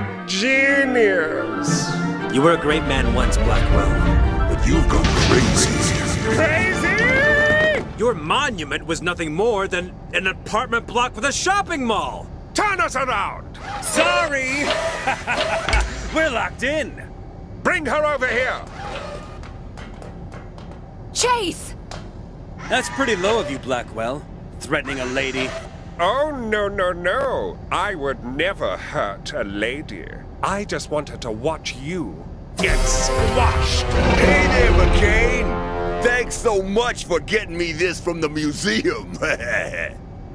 my genius. You were a great man once, Blackwell. But you've gone crazy. Crazy? Your monument was nothing more than an apartment block with a shopping mall. Turn us around! Sorry! We're locked in. Bring her over here. Chase! That's pretty low of you, Blackwell. Threatening a lady. Oh, no, no, no. I would never hurt a lady. I just wanted to watch you get squashed. Hey there, McCain. Thanks so much for getting me this from the museum.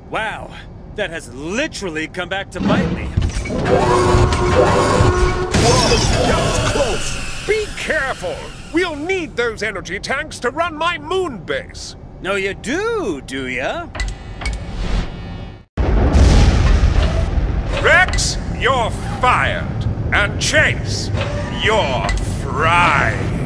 Wow, that has literally come back to bite me. Whoa, that was close. Be careful. We'll need those energy tanks to run my moon base. No, you do, do ya? Rex, you're fired. And Chase, you're fried.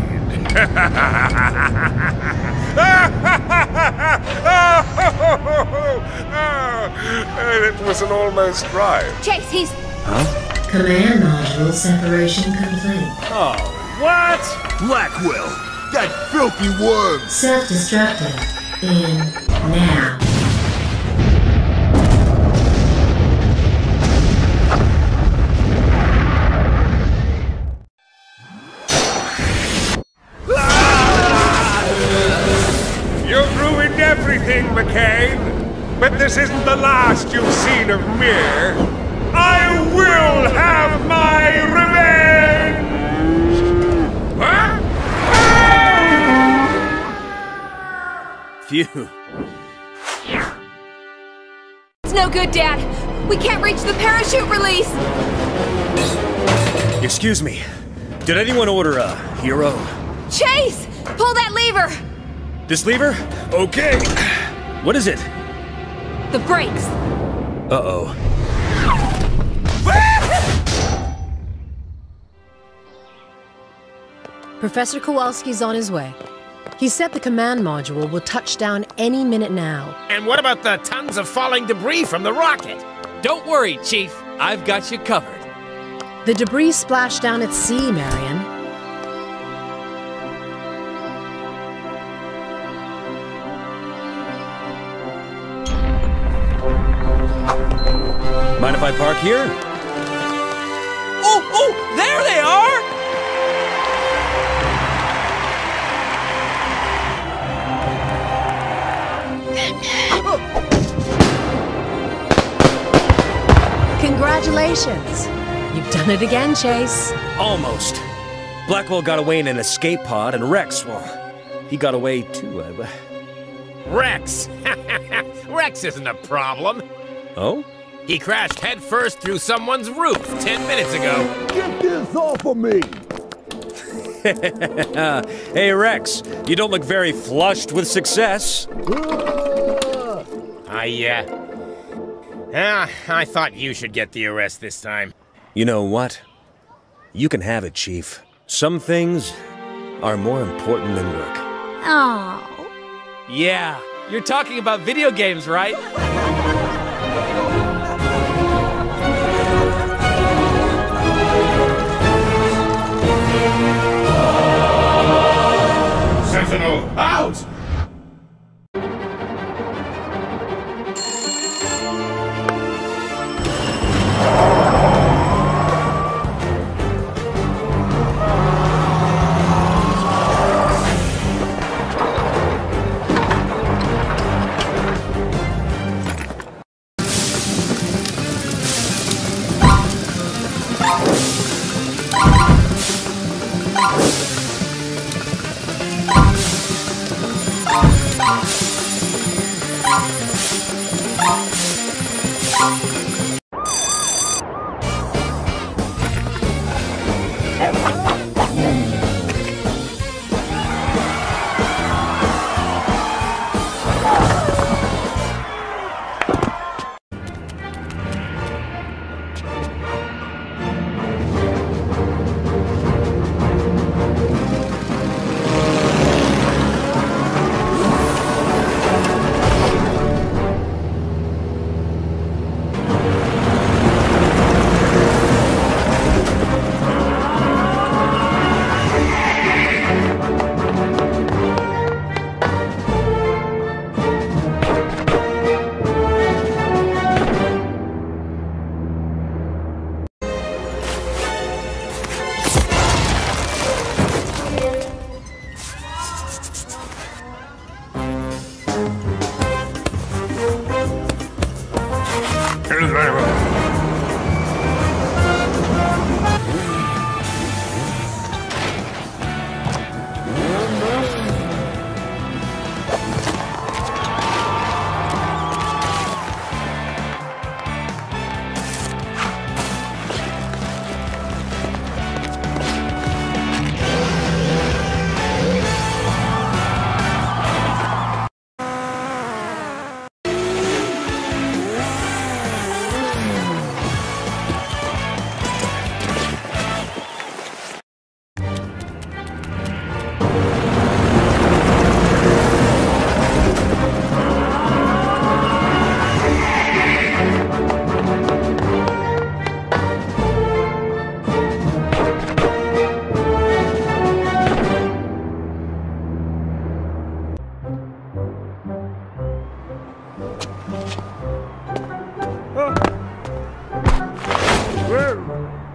It was an almost drive. Chase, he's... Huh? Command module separation complete. Oh, what? Blackwell, that filthy worm. Self-destructive. In now. Everything, McCain, but this isn't the last you've seen of me. I will have my revenge! Huh? Phew. It's no good, Dad. We can't reach the parachute release! Excuse me. Did anyone order a hero? Chase! Pull that lever! This lever? Okay. What is it? The brakes. Uh-oh. Professor Kowalski's on his way. He said the command module will touch down any minute now. And what about the tons of falling debris from the rocket? Don't worry, Chief. I've got you covered. The debris splashed down at sea, Marion. Mind if I park here? Oh, oh, there they are! Congratulations! You've done it again, Chase. Almost. Blackwell got away in an escape pod, and Rex, well, he got away too. Rex! Rex isn't a problem. Oh? He crashed headfirst through someone's roof 10 minutes ago. Get this off of me! Hey, Rex, you don't look very flushed with success. I thought you should get the arrest this time. You know what? You can have it, Chief. Some things are more important than work. Oh. Yeah, you're talking about video games, right? Out!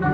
Ooh.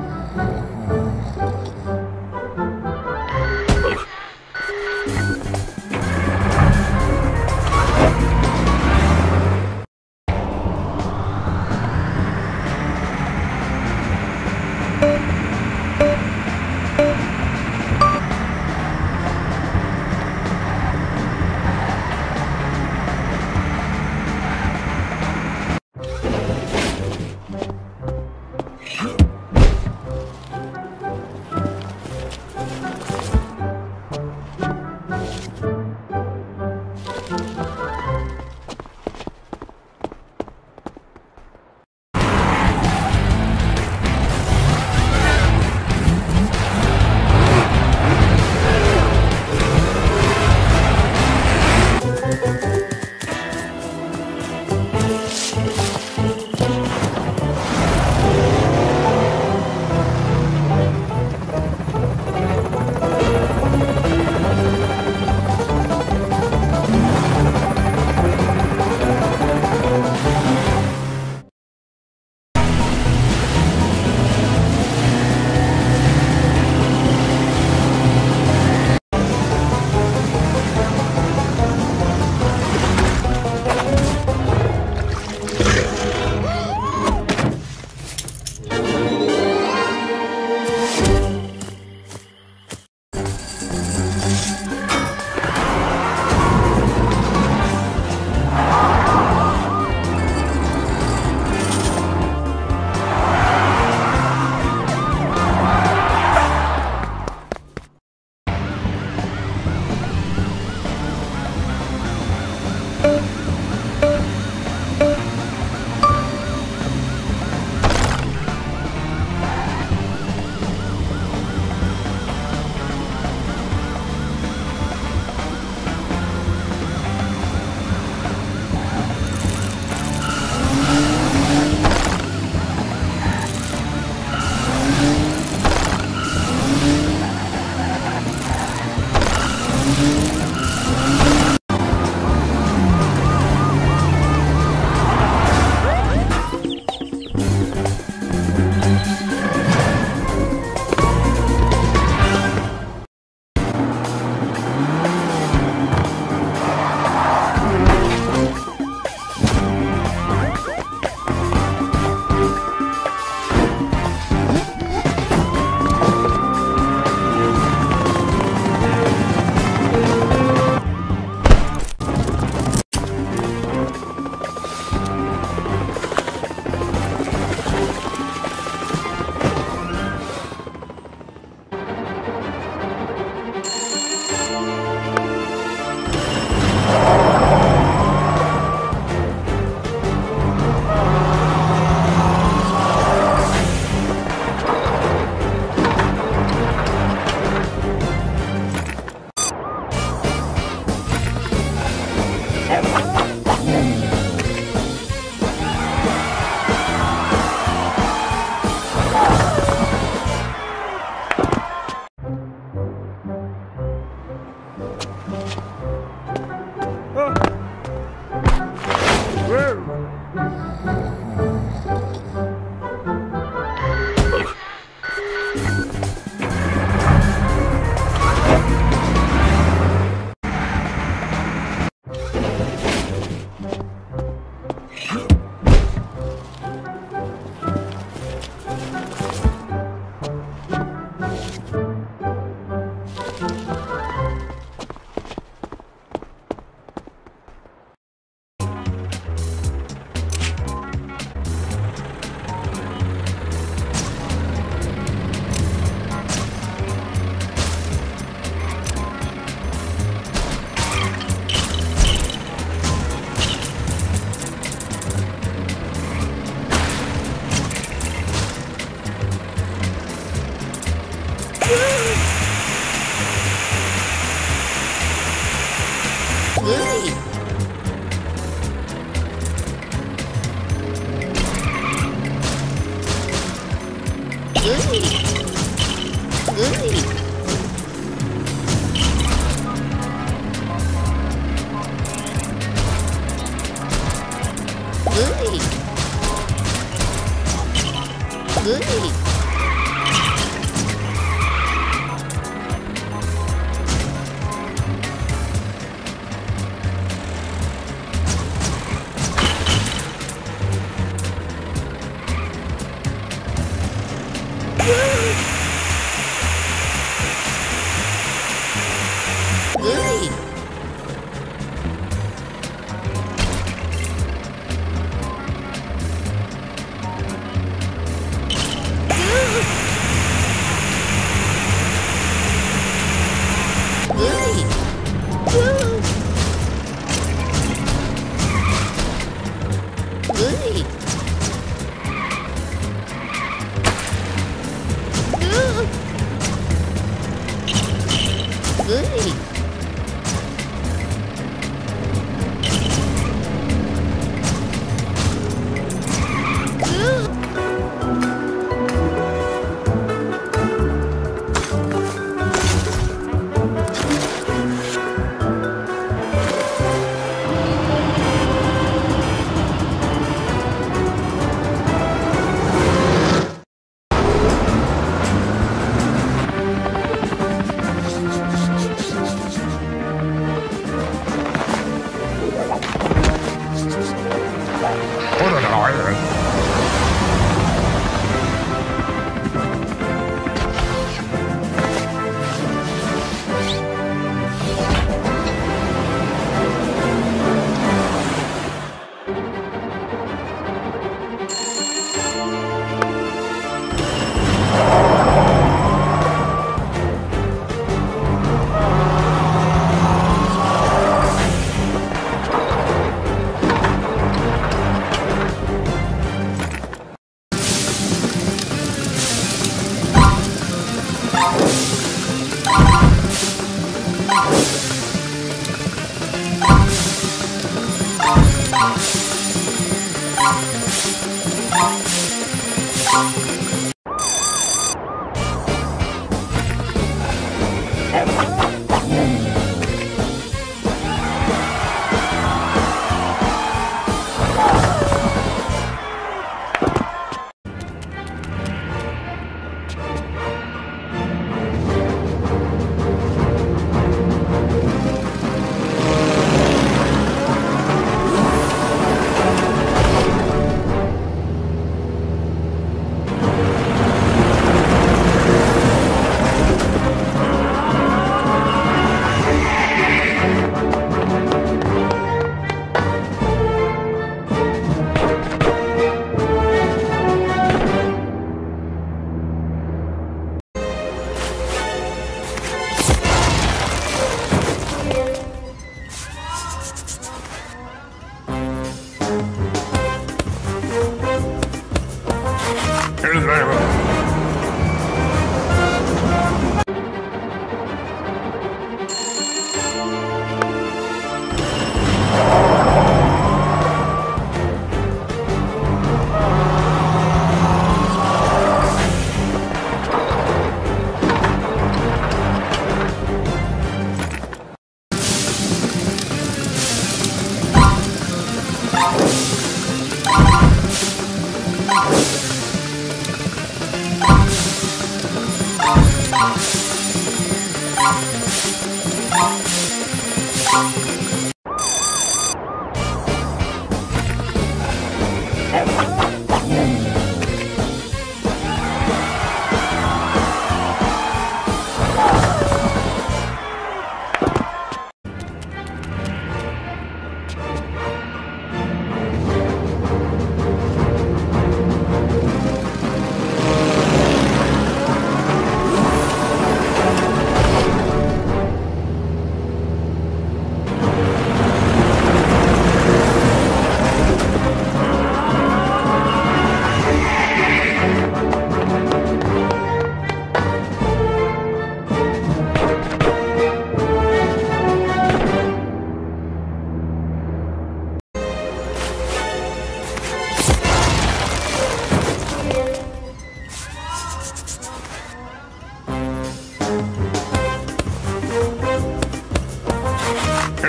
Ooh.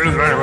Here's